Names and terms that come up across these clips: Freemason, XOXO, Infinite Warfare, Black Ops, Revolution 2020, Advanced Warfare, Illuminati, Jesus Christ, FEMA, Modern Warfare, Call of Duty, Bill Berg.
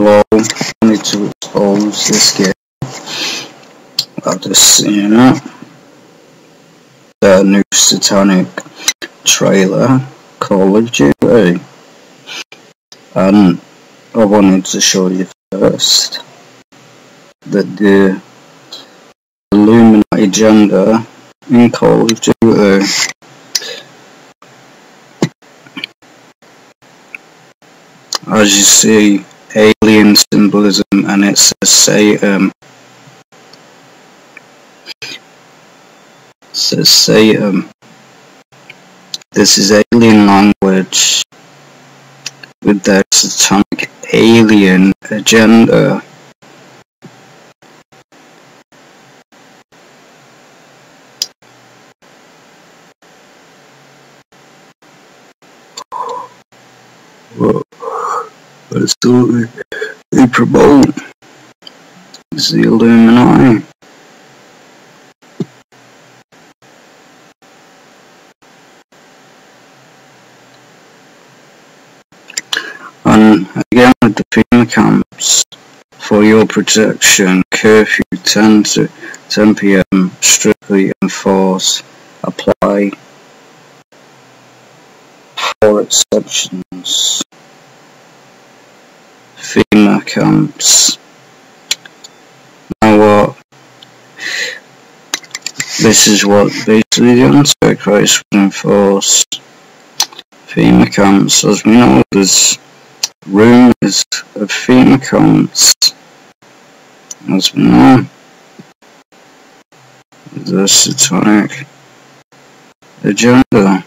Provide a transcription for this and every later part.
below, and it will expose the scale of the scene. The new satanic trailer, Call of Duty. And I wanted to show you first that the Illuminati agenda in Call of Duty. As you see, alien symbolism, and it says Satan. This is alien language with their satanic alien agenda. But it's still they promote is the Illuminati. And again with the FEMA camps, for your protection, curfew 10 to 10 PM strictly enforced. Apply for exceptions. FEMA camps. Now what? This is what basically the Antichrist would enforce. FEMA camps, as we know, there's rumours of FEMA camps. As we know, the satanic agenda.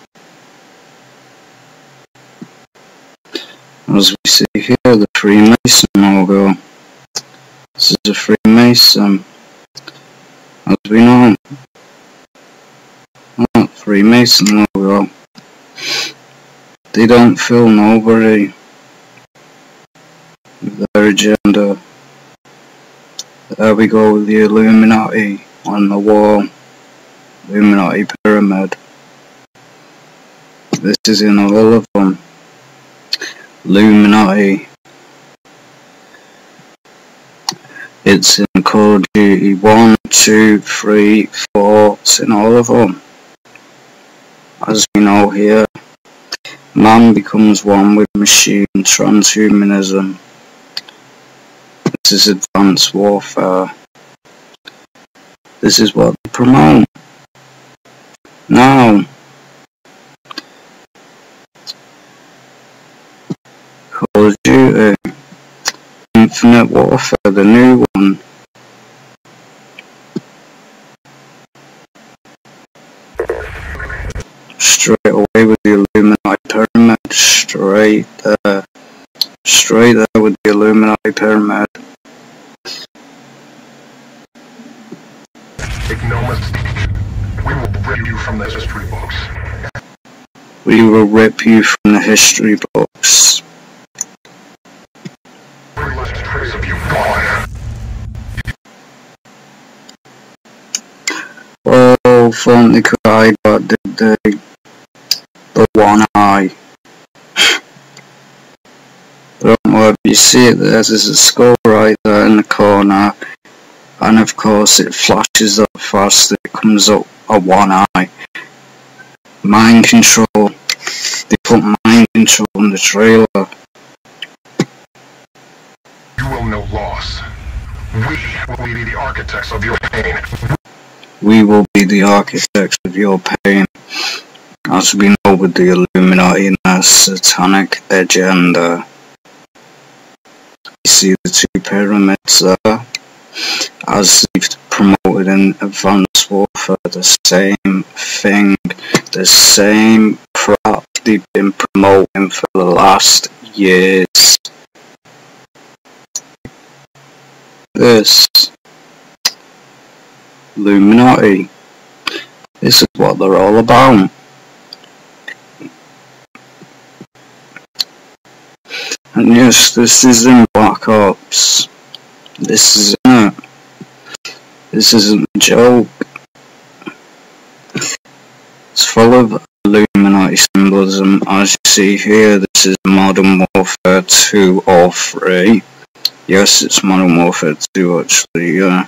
As we see here, the Freemason logo. This is a Freemason. As we know, that Freemason logo. They don't fool nobody with their agenda. There we go with the Illuminati on the wall. Illuminati pyramid. This is in a little of them. Illuminati. It's in Call of Duty 1, 2, 3, 4, it's in all of them. As we know here, man becomes one with machine, transhumanism. This is Advanced Warfare. This is what they promote. Now, Call of Duty, Infinite Warfare, the new one. Straight away with the Illuminati pyramid, straight there with the Illuminati pyramid. Make no mistake, we will rip you from the history books. We will rip you from the history books. Oh, finally cried, but did they? The one eye. Don't worry, you see it there, there's a skull right there in the corner, and of course it flashes up fast, it comes up a one eye. Mind control. They put mind control in the trailer. You will know loss. We will be the architects of your pain. We will be the architects of your pain. As we know with the Illuminati and their satanic agenda. You see the two pyramids there. As they've promoted in Advanced Warfare, the same thing. The same crap they've been promoting for the last years. This Illuminati, this is what they're all about. And yes, this is in Black Ops. This isn't it. This isn't a joke. It's full of Illuminati symbolism. As you see here, this is Modern Warfare 2 or 3. Yes, it's Modern Warfare 2 actually, yeah.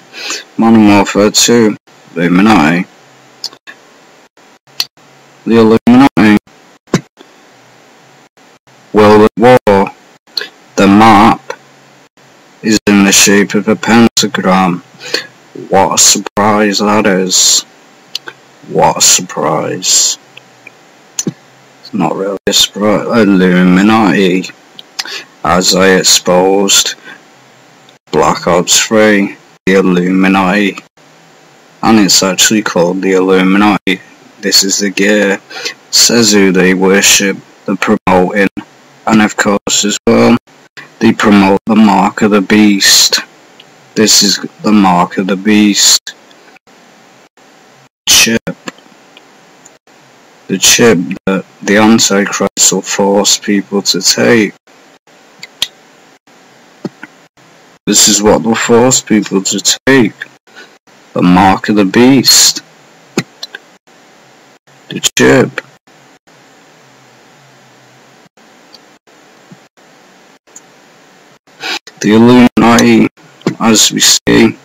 Modern Warfare 2, Illuminati. The Illuminati will at war. The map is in the shape of a pentagram. What a surprise that is. What a surprise. It's not really a surprise. Illuminati, as I exposed, Black Ops 3, the Illuminati, and it's actually called the Illuminati. This is the gear, says who they worship, the promoting, and of course as well, they promote the mark of the beast. This is the mark of the beast. Chip. The chip that the Antichrist will force people to take. This is what will force people to take. The mark of the beast. The chip. The Illuminati, as we see.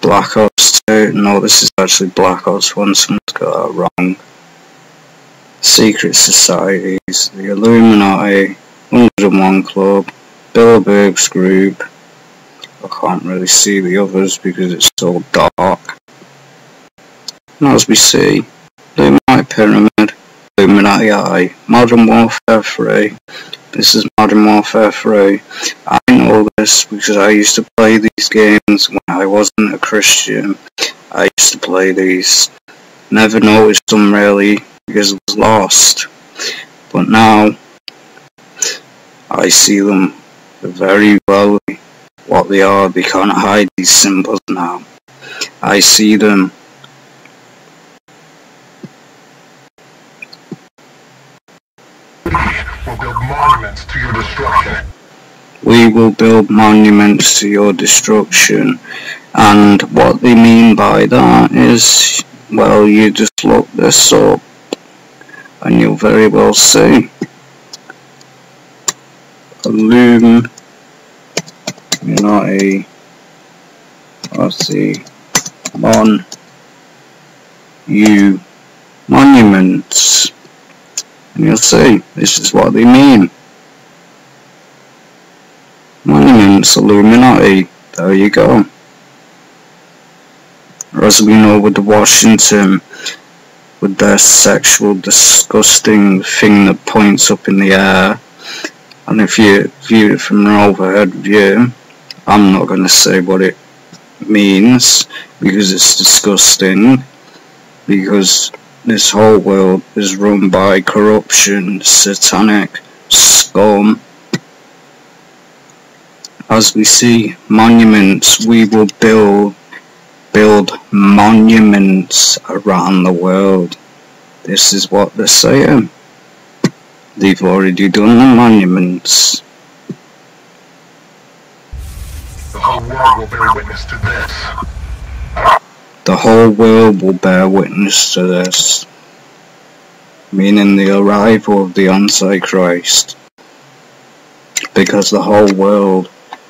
Black Ops 2. No, this is actually Black Ops 1. Someone's got that wrong. Secret societies. The Illuminati. 101 Club. Bill Berg's group. I can't really see the others because it's so dark. And as we see, Illuminati Pyramid, Illuminati Eye, Modern Warfare 3. This is Modern Warfare 3. I know this because I used to play these games when I wasn't a Christian. I used to play these. Never noticed them really because I was lost. But now, I see them very well what they are. They can't hide these symbols now. I see them. We'll build monuments to your destruction. We will build monuments to your destruction. And what they mean by that is, well, you just look this up and you'll very well see. Illuminati, let's see, monuments, and you'll see, this is what they mean. Monuments, Illuminati, there you go. Or as we know with the Washington, with their sexual disgusting thing that points up in the air. And if you view it from an overhead view, I'm not going to say what it means, because it's disgusting, because this whole world is run by corruption, satanic scum. As we see, monuments, we will build monuments around the world. This is what they're saying. They've already done the monuments. The whole world will bear witness to this. The whole world will bear witness to this. Meaning the arrival of the Antichrist. Because the whole world,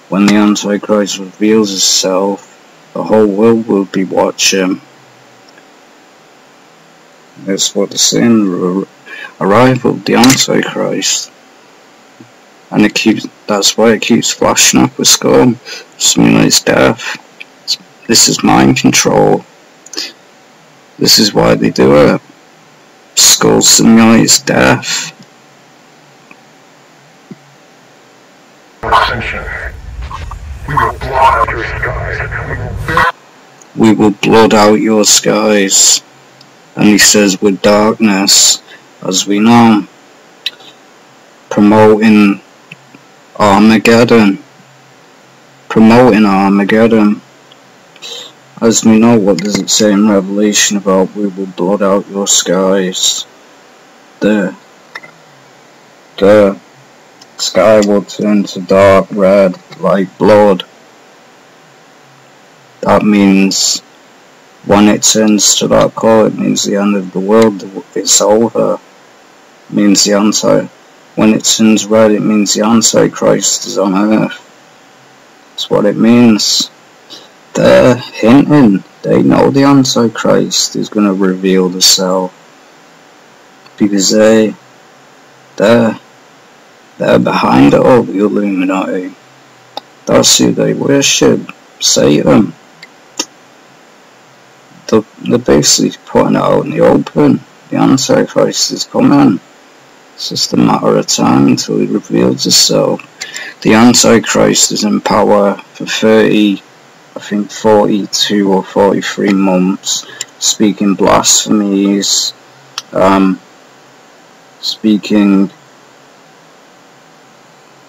when the Antichrist reveals itself, the whole world will be watching. That's what the sin. Arrival of the Antichrist, and it keeps. That's why it keeps flashing up with scum, simulates death. This is mind control. This is why they do it. Skull simulates death. We will blot out your skies, and he says with darkness. As we know, promoting Armageddon, as we know, what does it say in Revelation about we will blot out your skies? The sky will turn to dark red like blood. That means when it turns to that color, it means the end of the world, it's over. Means the when it turns red, it means the Antichrist is on earth. That's what it means. They're hinting. They know the Antichrist is going to reveal the cell. Because they're behind it all, the Illuminati. That's who they worship. Satan. They're basically putting it out in the open. The Antichrist is coming. It's just a matter of time until he reveals himself. The Antichrist is in power for 42 or 43 months, speaking blasphemies, speaking,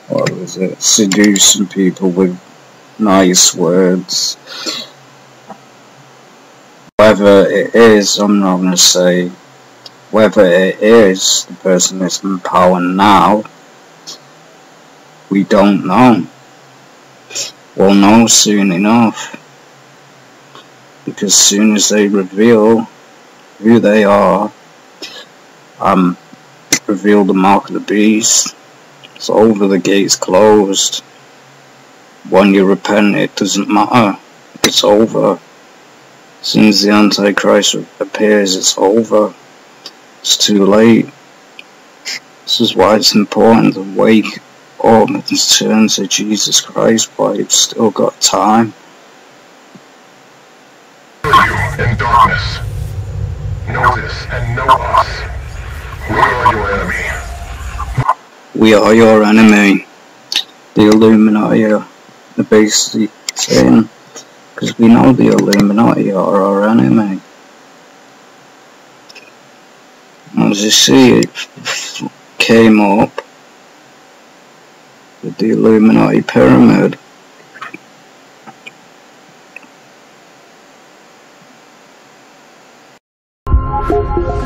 what was it, seducing people with nice words. Whether it is, I'm not going to say, whether it is the person that's in power now, we don't know. We'll know soon enough, because soon as they reveal who they are, reveal the mark of the beast, it's over, the gate's closed. When you repent, it doesn't matter, it's over. As soon as the Antichrist appears, it's over, it's too late. This is why it's important to wake up. Oh, it's turn to Jesus Christ, but you've still got time. In darkness, know this and know us. We are your enemy. We are your enemy. The Illuminati are basically saying, because we know the Illuminati are our enemy. As you see, it came up with the Illuminati pyramid.